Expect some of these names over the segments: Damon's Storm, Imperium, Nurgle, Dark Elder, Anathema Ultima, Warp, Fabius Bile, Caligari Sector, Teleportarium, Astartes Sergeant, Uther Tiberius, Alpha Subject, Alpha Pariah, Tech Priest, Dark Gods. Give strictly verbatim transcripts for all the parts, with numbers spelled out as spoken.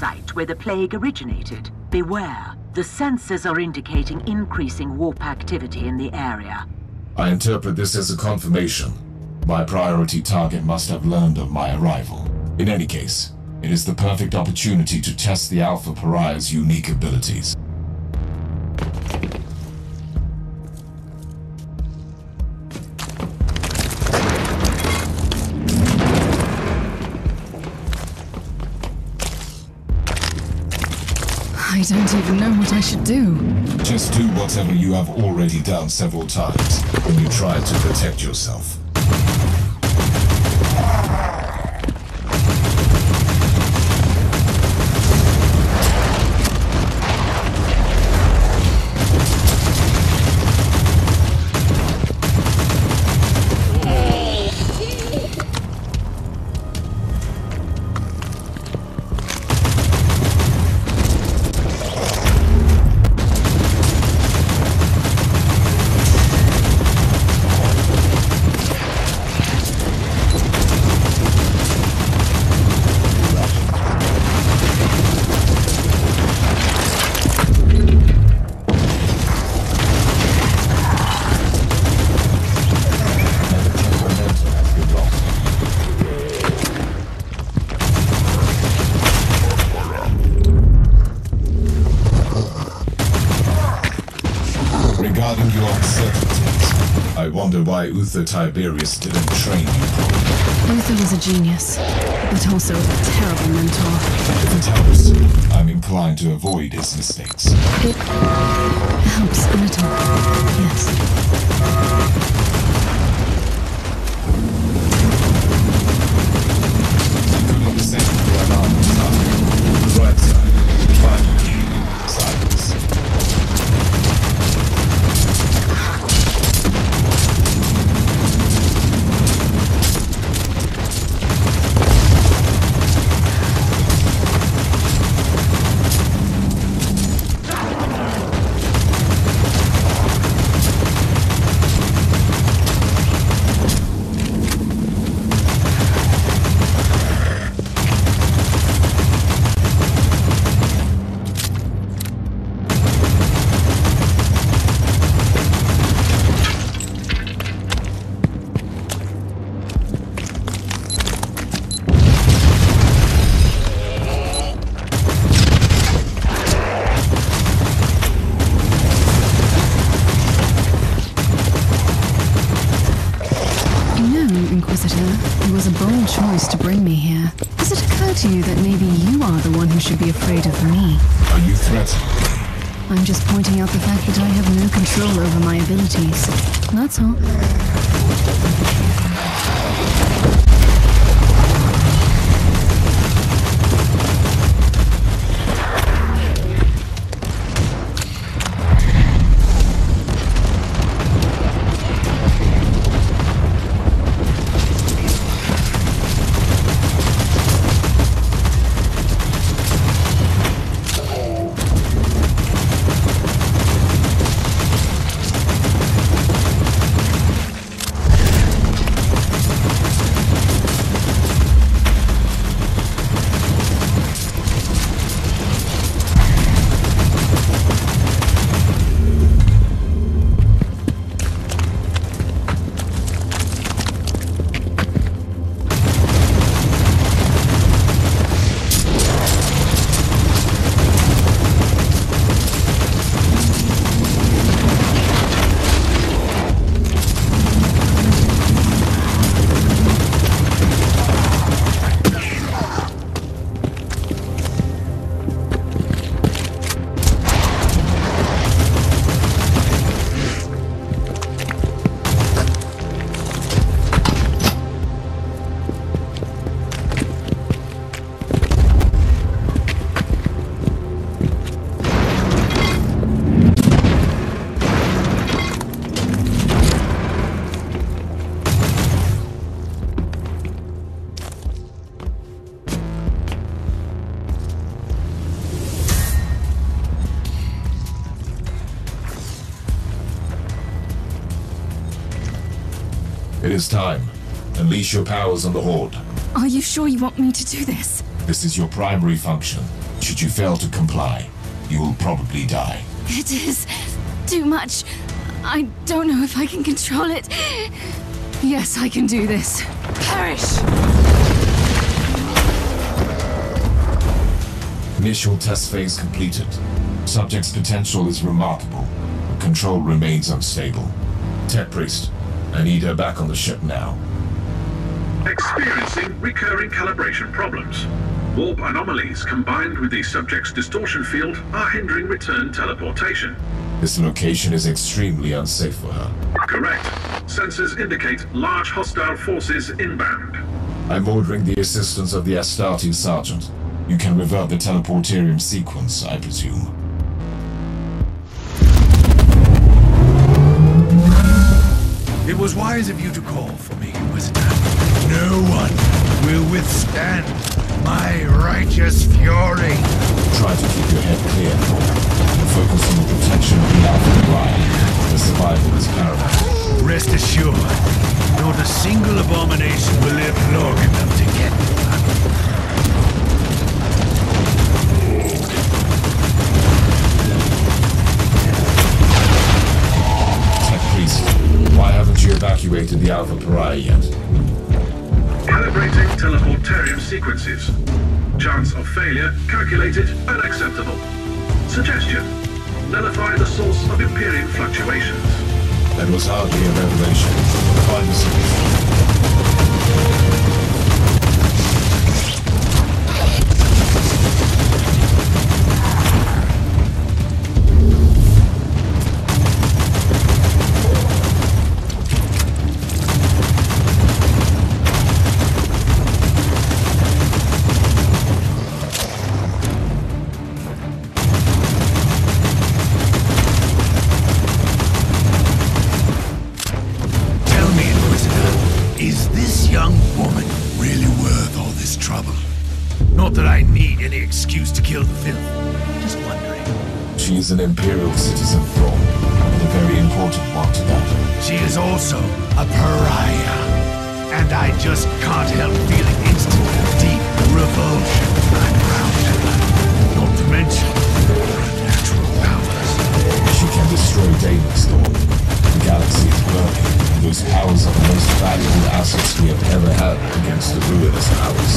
site where the plague originated. Beware, the sensors are indicating increasing warp activity in the area. I interpret this as a confirmation. My priority target must have learned of my arrival. In any case, it is the perfect opportunity to test the Alpha Pariah's unique abilities. I don't even know what I should do. Just do whatever you have already done several times when you try to protect yourself. Why Uther Tiberius didn't train you properly. Uther was a genius, but also a terrible mentor. If it helps, I'm inclined to avoid his mistakes. It helps a little, yes. To bring me here. Does it occur to you that maybe you are the one who should be afraid of me? Are you threatened? I'm just pointing out the fact that I have no control over my abilities. That's all. It is time. Unleash your powers on the Horde. Are you sure you want me to do this? This is your primary function. Should you fail to comply, you will probably die. It is too much. I don't know if I can control it. Yes, I can do this. Perish! Initial test phase completed. Subject's potential is remarkable. Control remains unstable. Tech Priest, I need her back on the ship now. Experiencing recurring calibration problems. Warp anomalies combined with the subject's distortion field are hindering return teleportation. This location is extremely unsafe for her. Correct. Sensors indicate large hostile forces inbound. I'm ordering the assistance of the Astartes Sergeant. You can revert the teleportarium sequence, I presume. It was wise of you to call for me, Wizard. No one will withstand my righteous fury. Try to keep your head clear, and focus on the protection of the Alpha Pariah. The survival is paramount. Rest assured, not a single abomination will live long enough to get me. Tech Priest, why haven't you evacuated the Alpha Pariah yet? Calibrating teleportarium sequences. Chance of failure calculated and acceptable. Suggestion: nullify the source of Imperium fluctuations. That was hardly a revelation. Find the an Imperial citizen throne, and a very important one to that. She is also a pariah, and I just can't help feeling instant deep revulsion around her. Not to mention her natural powers. She can destroy Damon's Storm. The galaxy is burning, and those powers are the most valuable assets we have ever had against the ruinous powers.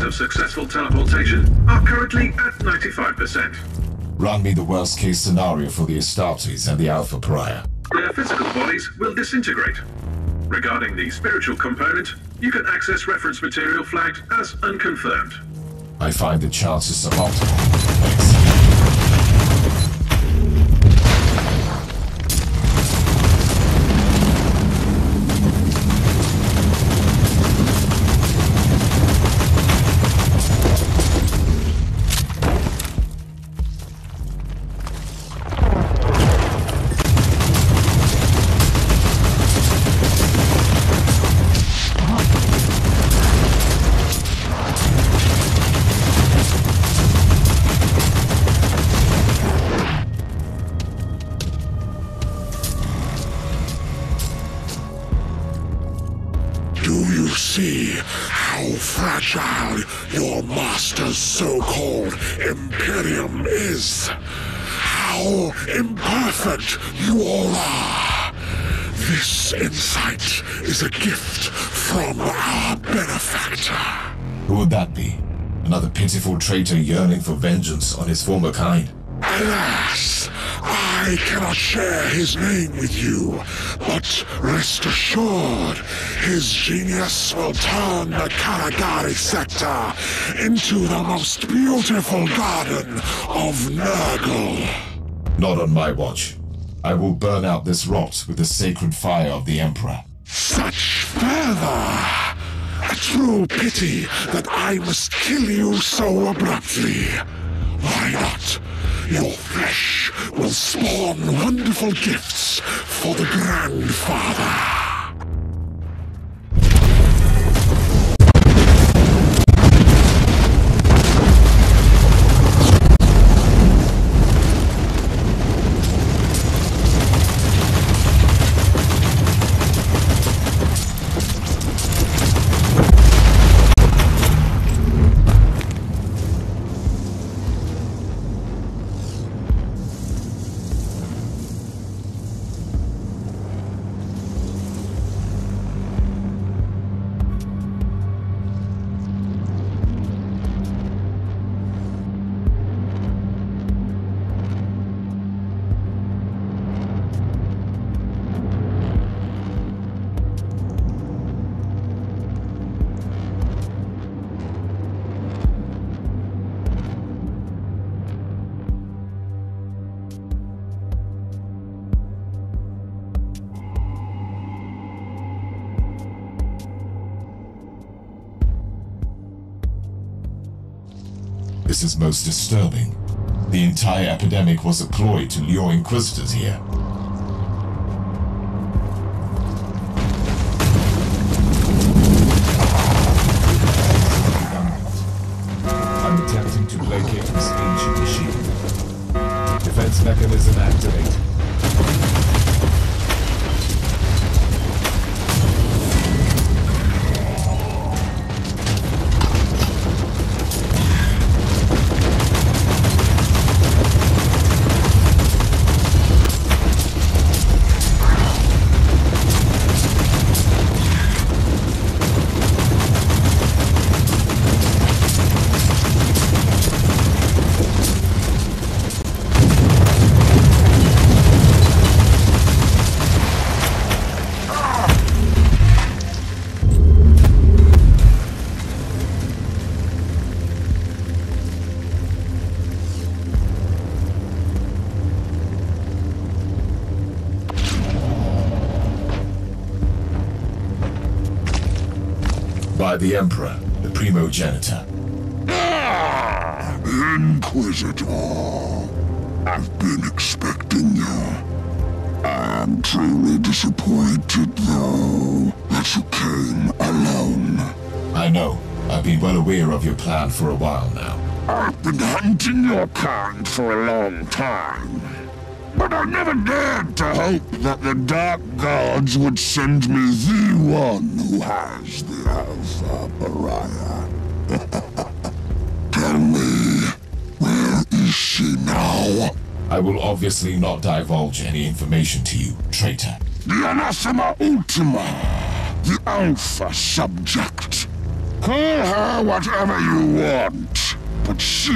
Of successful teleportation are currently at ninety-five percent. Run me the worst case scenario for the Astartes and the Alpha Pariah. Their physical bodies will disintegrate. Regarding the spiritual component, you can access reference material flagged as unconfirmed. I find the chances suboptimal. Thanks. So-called Imperium is. How imperfect you all are. This insight is a gift from our benefactor. Who would that be? Another pitiful traitor yearning for vengeance on his former kind? Alas, I cannot share his name with you, but rest assured, his genius will turn the Caligari Sector into the most beautiful garden of Nurgle. Not on my watch. I will burn out this rot with the sacred fire of the Emperor. Such fervor! A true pity that I must kill you so abruptly. Why not? Your flesh will spawn wonderful gifts for the grandfather. This is most disturbing. The entire epidemic was a ploy to lure Inquisitors here. I'm attempting to locate this ancient machine. Defense mechanism activate. The Emperor, the primogenitor. Inquisitor, I've been expecting you. I am truly disappointed, though, that you came alone. I know. I've been well aware of your plan for a while now. I've been hunting your kind for a long time. But I never dared to hope that the Dark Gods would send me the one who has the Alpha Pariah. Tell me, where is she now? I will obviously not divulge any information to you, traitor. The Anathema Ultima, the Alpha Subject. Call her whatever you want, but she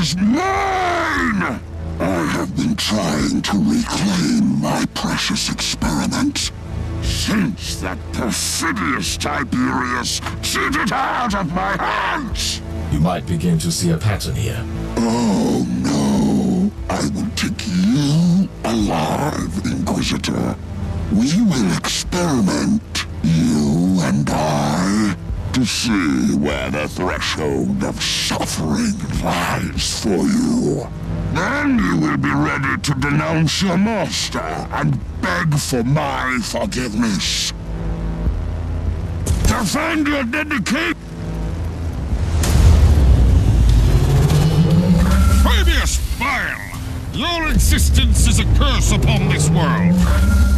is mine! I have been trying to reclaim my precious experiment since that perfidious Tiberius cheated it out of my hands! You might begin to see a pattern here. Oh no! I will take you alive, Inquisitor. We will experiment, you and I, to see where the threshold of suffering lies for you. Then you will be ready to denounce your master and beg for my forgiveness. To find your dedication... Fabius Bile! Your existence is a curse upon this world.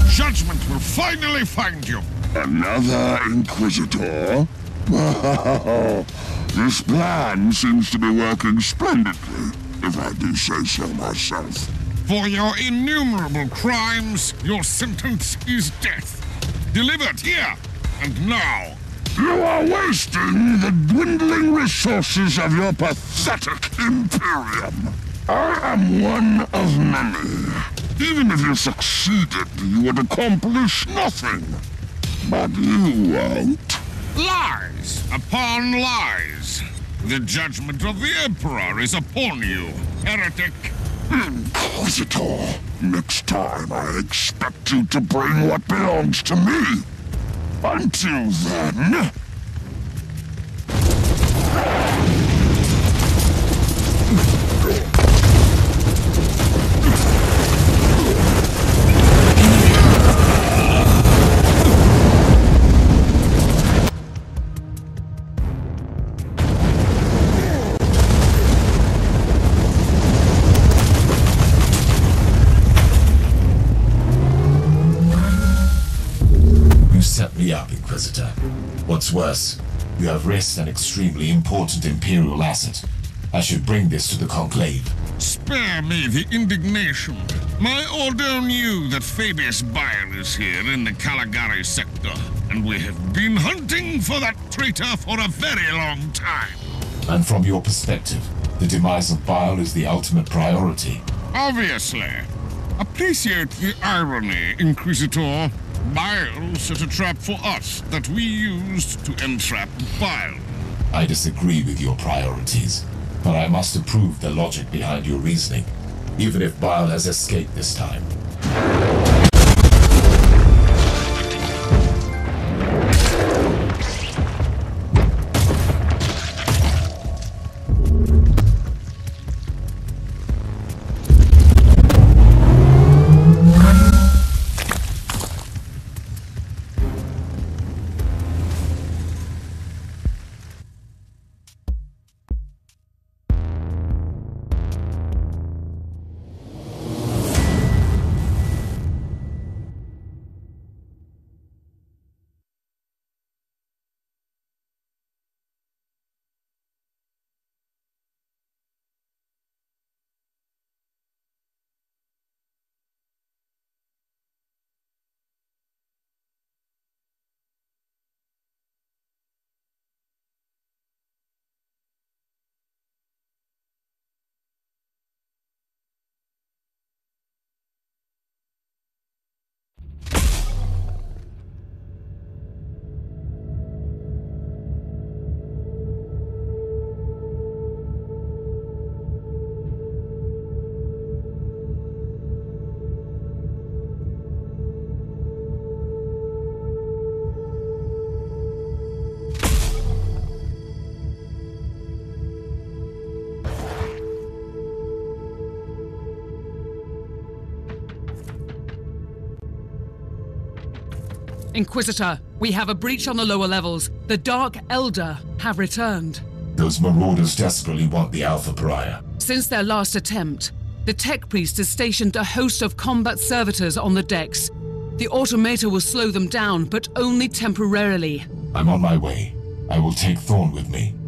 Judgment will finally find you. Another Inquisitor? This plan seems to be working splendidly. If I do say so myself. For your innumerable crimes, your sentence is death. Delivered here and now. You are wasting the dwindling resources of your pathetic Imperium. I am one of many. Even if you succeeded, you would accomplish nothing. But you won't. Lies upon lies. The judgment of the Emperor is upon you, heretic. Inquisitor, next time I expect you to bring what belongs to me. Until then, Inquisitor. What's worse, you have risked an extremely important Imperial asset. I should bring this to the Conclave. Spare me the indignation. My order knew that Fabius Bile is here in the Caligari Sector, and we have been hunting for that traitor for a very long time. And from your perspective, the demise of Bile is the ultimate priority. Obviously. Appreciate the irony, Inquisitor. Bile set a trap for us that we used to entrap Bile. I disagree with your priorities, but I must approve the logic behind your reasoning, even if Bile has escaped this time. Inquisitor, we have a breach on the lower levels. The Dark Elder have returned. Those marauders desperately want the Alpha Pariah. Since their last attempt, the Tech Priest has stationed a host of combat servitors on the decks. The Automator will slow them down, but only temporarily. I'm on my way. I will take Thorn with me.